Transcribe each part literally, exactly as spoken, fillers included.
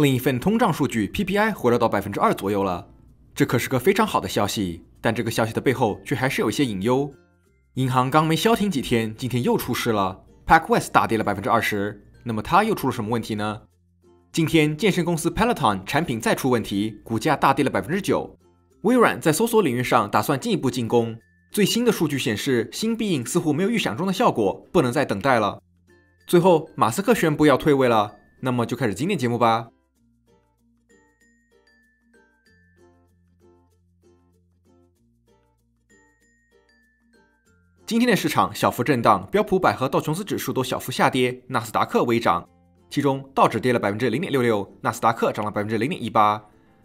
另一份通胀数据 P P I 回落到 百分之二 左右了。这可是个非常好的消息，但这个消息的背后却还是有一些隐忧。银行刚没消停几天，今天又出事了 ，PacWest 大跌了 百分之二十。那么它又出了什么问题呢？今天健身公司 Peloton 产品再出问题，股价大跌了 百分之九。微软在搜索领域上打算进一步进攻。最新的数据显示，新必应似乎没有预想中的效果，不能再等待了。最后，马斯克宣布要退位了，那么就开始今天节目吧。今天的市场小幅震荡，标普百和道琼斯指数都小幅下跌，纳斯达克微涨，其中道指跌了 百分之零点六六，纳斯达克涨了 百分之零点一八。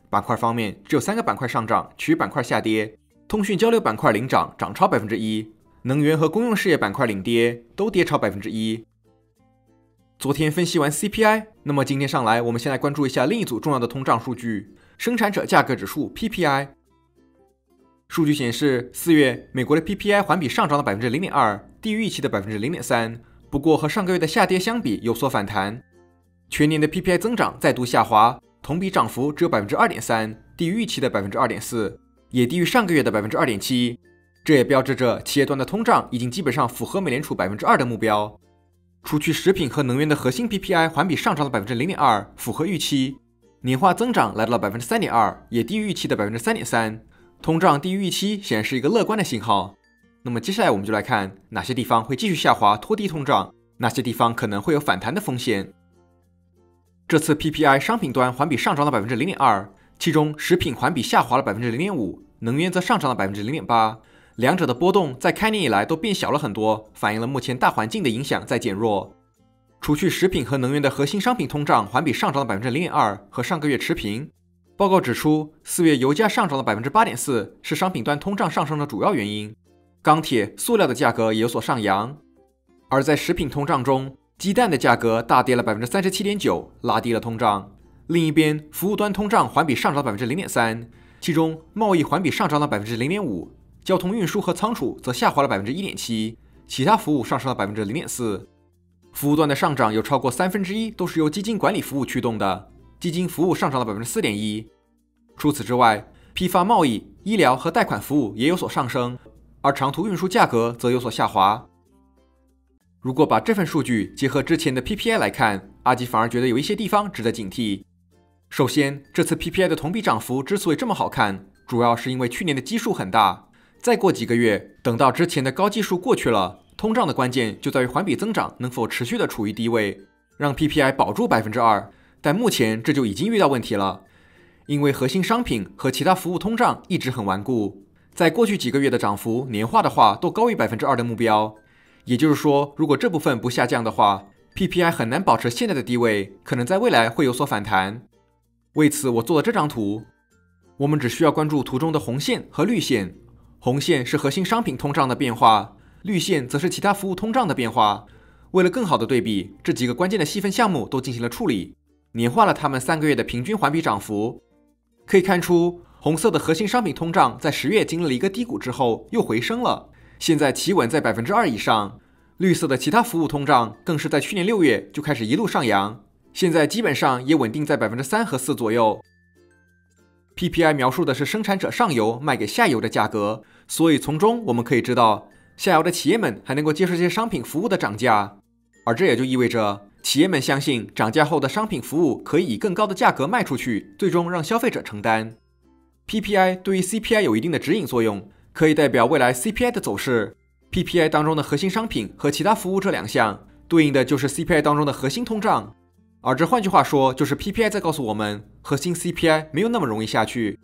板块方面，只有三个板块上涨，其余板块下跌。通讯交流板块领涨，涨超 百分之一， 能源和公用事业板块领跌，都跌超 百分之一。 昨天分析完 C P I， 那么今天上来我们先来关注一下另一组重要的通胀数据——生产者价格指数 P P I。 数据显示， 四月美国的 P P I 环比上涨了 百分之零点二， 低于预期的 百分之零点三， 不过和上个月的下跌相比有所反弹。全年的 P P I 增长再度下滑，同比涨幅只有 百分之二点三， 低于预期的 百分之二点四，也低于上个月的 百分之二点七， 这也标志着企业端的通胀已经基本上符合美联储 百分之二 的目标。除去食品和能源的核心 P P I 环比上涨了 百分之零点二， 符合预期，年化增长来到了 百分之三点二， 也低于预期的 百分之三点三， 通胀低于预期显然是一个乐观的信号。那么接下来我们就来看哪些地方会继续下滑拖低通胀，哪些地方可能会有反弹的风险。这次 P P I 商品端环比上涨了 百分之零点二，其中食品环比下滑了 百分之零点五， 能源则上涨了 百分之零点八， 两者的波动在开年以来都变小了很多，反映了目前大环境的影响在减弱。除去食品和能源的核心商品通胀环比上涨了 百分之零点二， 和上个月持平。报告指出， 四月油价上涨了 百分之八点四， 是商品端通胀上升的主要原因，钢铁、塑料的价格也有所上扬。而在食品通胀中，鸡蛋的价格大跌了 百分之三十七点九， 拉低了通胀。另一边，服务端通胀环比上涨 百分之零点三， 其中贸易环比上涨了 百分之零点五， 交通运输和仓储则下滑了 百分之一点七， 其他服务上升了 百分之零点四。 服务端的上涨有超过三分之一都是由基金管理服务驱动的，基金服务上涨了 百分之四点一。 除此之外，批发贸易、医疗和贷款服务也有所上升，而长途运输价格则有所下滑。如果把这份数据结合之前的 P P I 来看，阿吉反而觉得有一些地方值得警惕。首先，这次 P P I 的同比涨幅之所以这么好看，主要是因为去年的基数很大。再过几个月，等到之前的高基数过去了，通胀的关键就在于环比增长能否持续的处于低位，让 P P I 保住 百分之二。但目前这就已经遇到问题了，因为核心商品和其他服务通胀一直很顽固，在过去几个月的涨幅年化的话都高于 百分之二 的目标。也就是说，如果这部分不下降的话 ，P P I 很难保持现在的低位，可能在未来会有所反弹。为此，我做了这张图。我们只需要关注图中的红线和绿线。红线是核心商品通胀的变化，绿线则是其他服务通胀的变化。为了更好的对比，这几个关键的细分项目都进行了处理，年化了它们三个月的平均环比涨幅。可以看出，红色的核心商品通胀在十月经历了一个低谷之后又回升了，现在企稳在 百分之二 以上。绿色的其他服务通胀更是在去年六月就开始一路上扬。现在基本上也稳定在 百分之三 和 百分之四 左右。P P I 描述的是生产者上游卖给下游的价格，所以从中我们可以知道，下游的企业们还能够接受这些商品服务的涨价，而这也就意味着企业们相信涨价后的商品服务可以以更高的价格卖出去，最终让消费者承担。P P I 对于 C P I 有一定的指引作用，可以代表未来 C P I 的走势。P P I 当中的核心商品和其他服务这两项，对应的就是 C P I 当中的核心通胀。而这换句话说，就是 P P I 在告诉我们，核心 C P I 没有那么容易下去。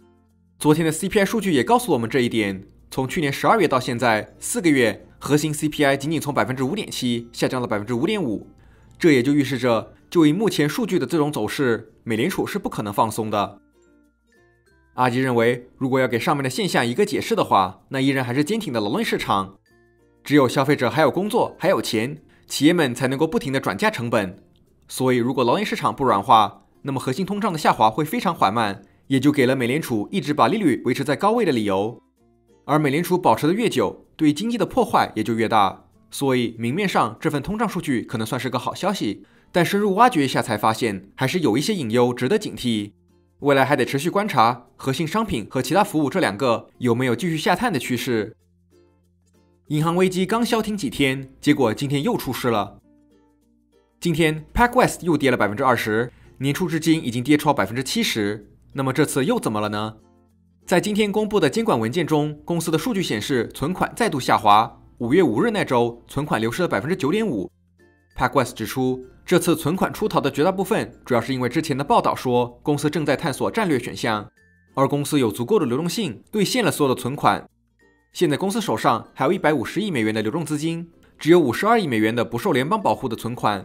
昨天的 C P I 数据也告诉我们这一点。从去年十二月到现在，四个月核心 C P I 仅仅从 百分之五点七 下降了 百分之五点五， 这也就预示着，就以目前数据的这种走势，美联储是不可能放松的。阿吉认为，如果要给上面的现象一个解释的话，那依然还是坚挺的劳动力市场，只有消费者还有工作还有钱，企业们才能够不停的转嫁成本。所以，如果劳动力市场不软化，那么核心通胀的下滑会非常缓慢，也就给了美联储一直把利率维持在高位的理由。而美联储保持的越久，对经济的破坏也就越大。所以，明面上这份通胀数据可能算是个好消息，但深入挖掘一下才发现，还是有一些隐忧值得警惕。未来还得持续观察核心商品和其他服务这两个有没有继续下探的趋势。银行危机刚消停几天，结果今天又出事了。今天 PacWest 又跌了 百分之二十， 年初至今已经跌超 百分之七十。 那么这次又怎么了呢？在今天公布的监管文件中，公司的数据显示存款再度下滑。五月五日那周，存款流失了 百分之九点五。PacWest 指出，这次存款出逃的绝大部分主要是因为之前的报道说公司正在探索战略选项，而公司有足够的流动性兑现了所有的存款。现在公司手上还有一百五十亿美元的流动资金，只有五十二亿美元的不受联邦保护的存款。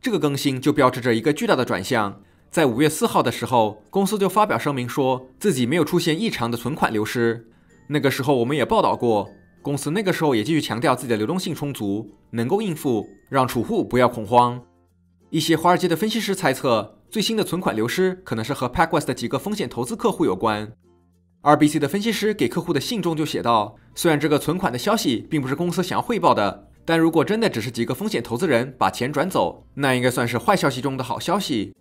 这个更新就标志着一个巨大的转向。 在五月四号的时候，公司就发表声明说自己没有出现异常的存款流失。那个时候我们也报道过，公司那个时候也继续强调自己的流动性充足，能够应付，让储户不要恐慌。一些华尔街的分析师猜测，最新的存款流失可能是和 PacWest 的几个风险投资客户有关。R B C 的分析师给客户的信中就写道，虽然这个存款的消息并不是公司想要汇报的，但如果真的只是几个风险投资人把钱转走，那应该算是坏消息中的好消息。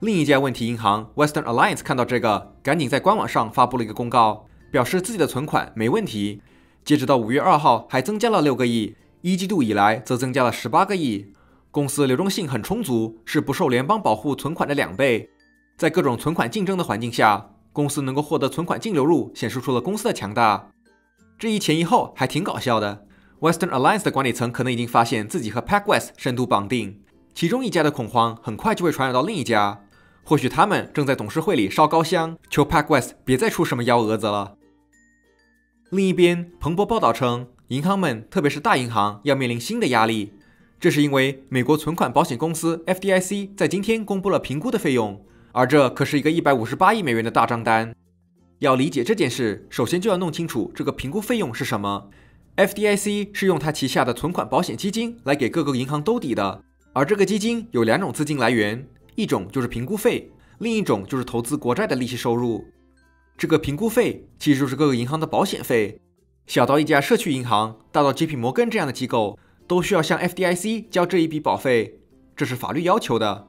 另一家问题银行 Western Alliance 看到这个，赶紧在官网上发布了一个公告，表示自己的存款没问题。截止到五月二号，还增加了六个亿，一季度以来则增加了十八个亿。公司流动性很充足，是不受联邦保护存款的两倍。在各种存款竞争的环境下，公司能够获得存款净流入，显示出了公司的强大。这一前一后还挺搞笑的。Western Alliance 的管理层可能已经发现自己和 PacWest 深度绑定，其中一家的恐慌很快就会传染到另一家。 或许他们正在董事会里烧高香，求 PacWest 别再出什么幺蛾子了。另一边，彭博报道称，银行们，特别是大银行，要面临新的压力，这是因为美国存款保险公司 F D I C 在今天公布了评估的费用，而这可是一个一百五十八亿美元的大账单。要理解这件事，首先就要弄清楚这个评估费用是什么。F D I C 是用它旗下的存款保险基金来给各个银行兜底的，而这个基金有两种资金来源。 一种就是评估费，另一种就是投资国债的利息收入。这个评估费其实就是各个银行的保险费，小到一家社区银行，大到 J P 摩根这样的机构，都需要向 F D I C 交这一笔保费，这是法律要求的。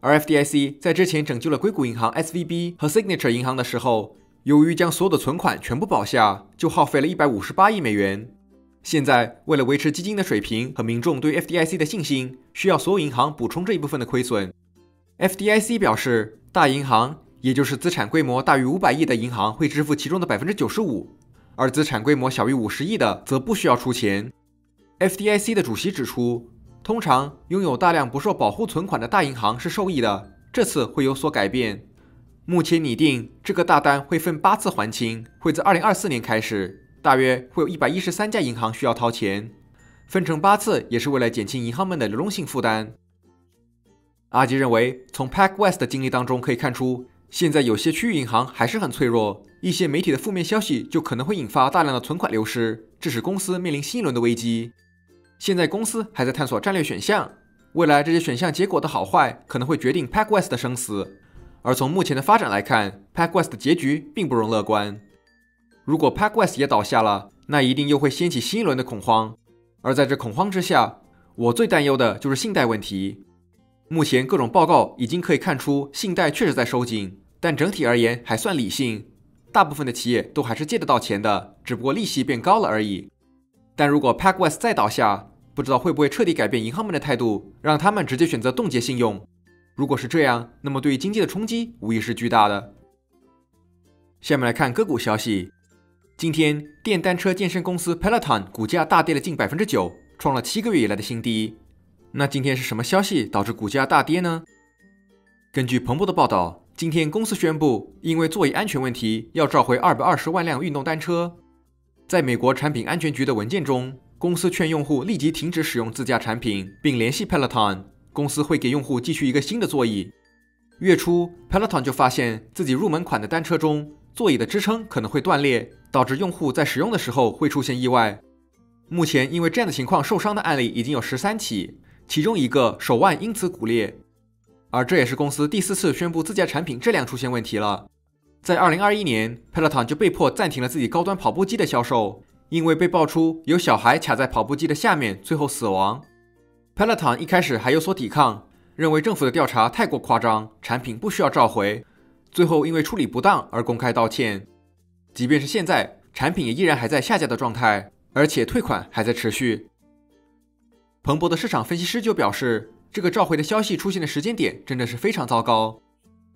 而 F D I C 在之前拯救了硅谷银行 S V B 和 Signature 银行的时候，由于将所有的存款全部保下，就耗费了一百五十八亿美元。 现在，为了维持基金的水平和民众对 F D I C 的信心，需要所有银行补充这一部分的亏损。F D I C 表示，大银行，也就是资产规模大于五百亿的银行会支付其中的 百分之九十五， 而资产规模小于五十亿的则不需要出钱。F D I C 的主席指出，通常拥有大量不受保护存款的大银行是受益的，这次会有所改变。目前拟定这个大单会分八次还清，会自二零二四年开始。 大约会有一百一十三家银行需要掏钱，分成八次，也是为了减轻银行们的流动性负担。阿吉认为，从 PacWest 的经历当中可以看出，现在有些区域银行还是很脆弱，一些媒体的负面消息就可能会引发大量的存款流失，致使公司面临新一轮的危机。现在公司还在探索战略选项，未来这些选项结果的好坏可能会决定 PacWest 的生死。而从目前的发展来看 ，PacWest 的结局并不容乐观。 如果 PacWest 也倒下了，那一定又会掀起新一轮的恐慌。而在这恐慌之下，我最担忧的就是信贷问题。目前各种报告已经可以看出，信贷确实在收紧，但整体而言还算理性。大部分的企业都还是借得到钱的，只不过利息变高了而已。但如果 PacWest 再倒下，不知道会不会彻底改变银行们的态度，让他们直接选择冻结信用。如果是这样，那么对于经济的冲击无疑是巨大的。下面来看个股消息。 今天，电单车健身公司 Peloton 股价大跌了近 百分之九， 创了七个月以来的新低。那今天是什么消息导致股价大跌呢？根据彭博的报道，今天公司宣布，因为座椅安全问题，要召回二百二十万辆运动单车。在美国产品安全局的文件中，公司劝用户立即停止使用自家产品，并联系 Peloton， 公司会给用户寄去一个新的座椅。月初 ，Peloton 就发现自己入门款的单车中，座椅的支撑可能会断裂。 导致用户在使用的时候会出现意外。目前，因为这样的情况受伤的案例已经有十三起，其中一个手腕因此骨裂。而这也是公司第四次宣布自家产品质量出现问题了。在二零二一年 ，Peloton 就被迫暂停了自己高端跑步机的销售，因为被爆出有小孩卡在跑步机的下面，最后死亡。Peloton 一开始还有所抵抗，认为政府的调查太过夸张，产品不需要召回。最后因为处理不当而公开道歉。即便是现在，产品也依然还在下架的状态，而且退款还在持续。彭博的市场分析师就表示，这个召回的消息出现的时间点真的是非常糟糕。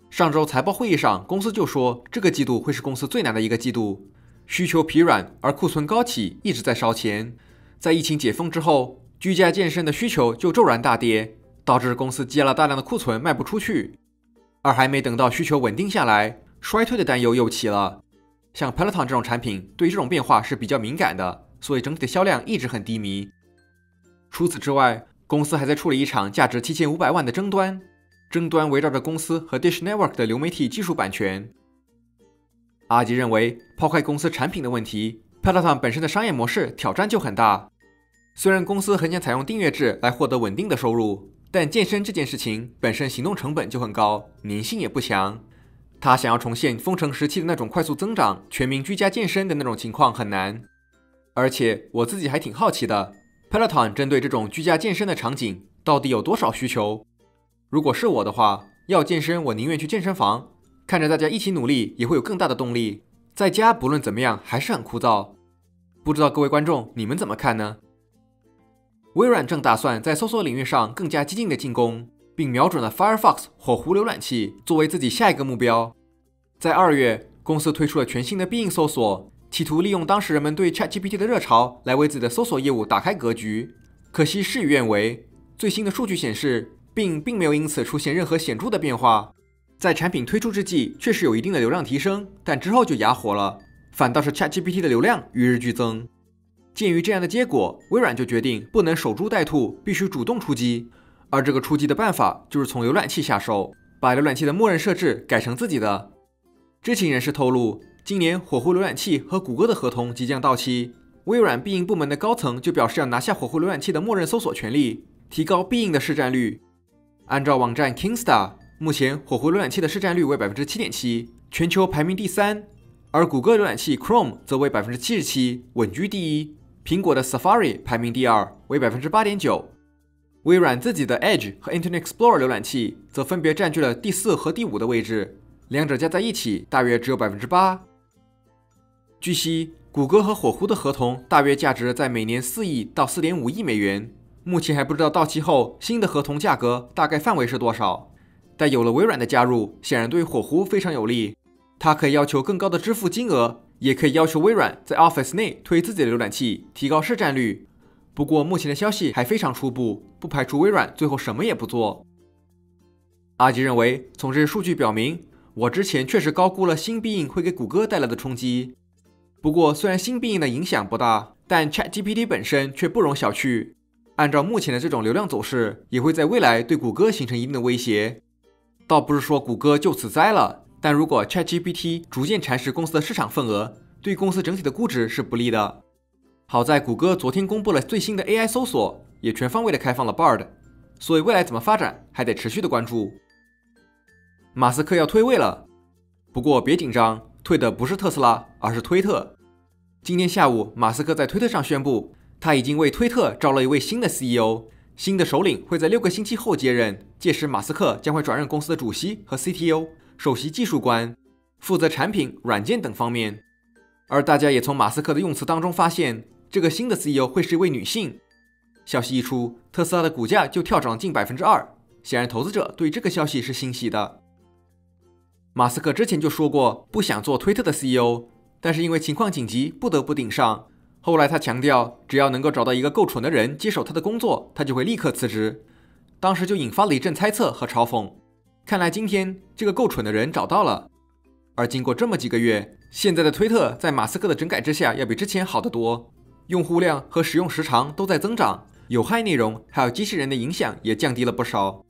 上周财报会议上，公司就说这个季度会是公司最难的一个季度，需求疲软而库存高企，一直在烧钱。在疫情解封之后，居家健身的需求就骤然大跌，导致公司积压了大量的库存卖不出去。而还没等到需求稳定下来，衰退的担忧又起了。像 Peloton 这种产品对这种变化是比较敏感的，所以整体的销量一直很低迷。除此之外，公司还在处理一场价值七千五百万的争端，争端围绕着公司和 Dish Network 的流媒体技术版权。阿吉认为，抛开公司产品的问题， Peloton 本身的商业模式挑战就很大。虽然公司很想采用订阅制来获得稳定的收入，但健身这件事情本身行动成本就很高，粘性也不强。他想要重现封城时期的那种快速增长、全民居家健身的那种情况很难。而且我自己还挺好奇的， Peloton 针对这种居家健身的场景到底有多少需求？如果是我的话，要健身我宁愿去健身房，看着大家一起努力也会有更大的动力。在家不论怎么样还是很枯燥。不知道各位观众你们怎么看呢？微软正打算在搜索领域上更加激进的进攻，并瞄准了 Firefox 火狐浏览器作为自己下一个目标。在二月，公司推出了全新的必应搜索，企图利用当时人们对 ChatGPT 的热潮来为自己的搜索业务打开格局。可惜事与愿违，最新的数据显示 Bing 并没有因此出现任何显著的变化。在产品推出之际，确实有一定的流量提升，但之后就哑火了，反倒是 ChatGPT 的流量与日俱增。鉴于这样的结果，微软就决定不能守株待兔，必须主动出击。而这个出击的办法就是从浏览器下手，把浏览器的默认设置改成自己的。知情人士透露，今年火狐浏览器和谷歌的合同即将到期，微软必应部门的高层就表示要拿下火狐浏览器的默认搜索权利，提高必应的市占率。按照网站 Kingstar， 目前火狐浏览器的市占率为 百分之七点七， 全球排名第三，而谷歌浏览器 Chrome 则为 百分之七十七， 稳居第一。苹果的 Safari 排名第二，为 百分之八点九。 微软自己的 Edge 和 Internet Explorer 浏览器则分别占据了第四和第五的位置，两者加在一起大约只有 百分之八。 据悉，谷歌和火狐的合同大约价值在每年四亿到四点五亿美元，目前还不知道到期后新的合同价格大概范围是多少。但有了微软的加入，显然对火狐非常有利，它可以要求更高的支付金额，也可以要求微软在 Office 内推自己的浏览器，提高市占率。不过目前的消息还非常初步，不排除微软最后什么也不做。阿吉认为，从这些数据表明，我之前确实高估了新必应会给谷歌带来的冲击。不过虽然新必应的影响不大，但 ChatGPT 本身却不容小觑。按照目前的这种流量走势，也会在未来对谷歌形成一定的威胁。倒不是说谷歌就此栽了，但如果 ChatGPT 逐渐蚕食公司的市场份额，对公司整体的估值是不利的。好在谷歌昨天公布了最新的 A I 搜索，也全方位的开放了 Bard， 所以未来怎么发展还得持续的关注。马斯克要退位了，不过别紧张，退的不是特斯拉，而是推特。今天下午，马斯克在推特上宣布，他已经为推特招了一位新的 C E O， 新的首领会在六个星期后接任，届时马斯克将会转任公司的主席和 C T O。首席技术官负责产品、软件等方面，而大家也从马斯克的用词当中发现，这个新的 C E O 会是一位女性。消息一出，特斯拉的股价就跳涨近 百分之二， 显然投资者对这个消息是欣喜的。马斯克之前就说过不想做推特的 C E O， 但是因为情况紧急不得不顶上。后来他强调，只要能够找到一个够蠢的人接手他的工作，他就会立刻辞职。当时就引发了一阵猜测和嘲讽。看来今天这个够蠢的人找到了。而经过这么几个月，现在的推特在马斯克的整改之下要比之前好得多，用户量和使用时长都在增长，有害内容还有机器人的影响也降低了不少。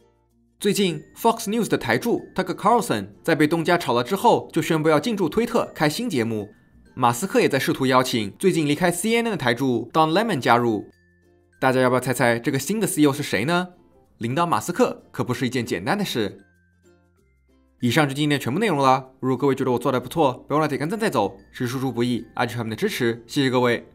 最近 Fox News 的台柱 Tucker Carlson 在被东家炒了之后，就宣布要进驻推特开新节目。马斯克也在试图邀请最近离开 C N N 的台柱 Don Lemon 加入。大家要不要猜猜这个新的 C E O 是谁呢？领导马斯克可不是一件简单的事。以上就是今天全部内容了。如果各位觉得我做得不错，别忘了点个赞再走，是输出不易，阿吉他们的支持，谢谢各位。